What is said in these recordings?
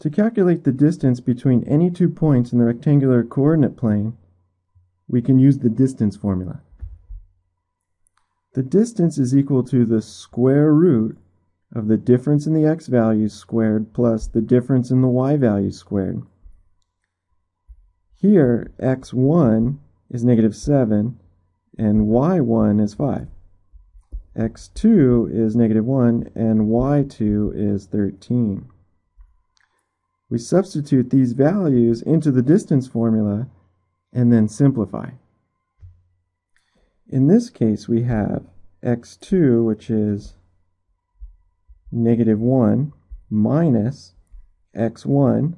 To calculate the distance between any two points in the rectangular coordinate plane, we can use the distance formula. The distance is equal to the square root of the difference in the x values squared plus the difference in the y values squared. Here, x1 is -7 and y1 is 5. x2 is -1 and y2 is 13. We substitute these values into the distance formula and then simplify. In this case, we have x2, which is -1, minus x1,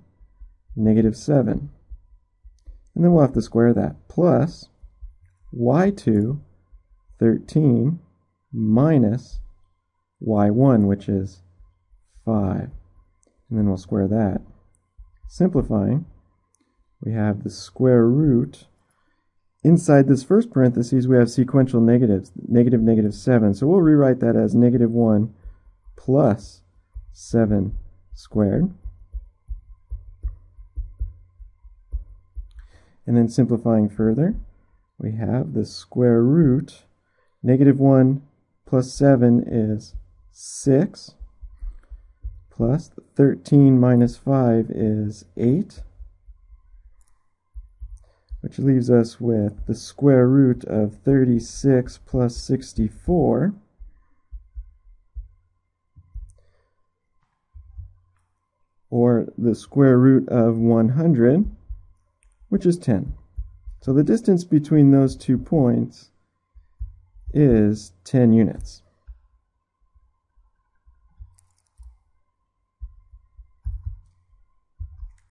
-7. And then we'll have to square that, plus y2, 13, minus y1, which is 5. And then we'll square that. Simplifying, we have the square root. Inside this first parentheses, we have sequential negatives, -7. So we'll rewrite that as -1 plus 7 squared. And then simplifying further, we have the square root. -1 plus 7 is 6, plus 13 minus 5 is 8. Which leaves us with the square root of 36 plus 64. Or the square root of 100, which is 10. So the distance between those two points is 10 units.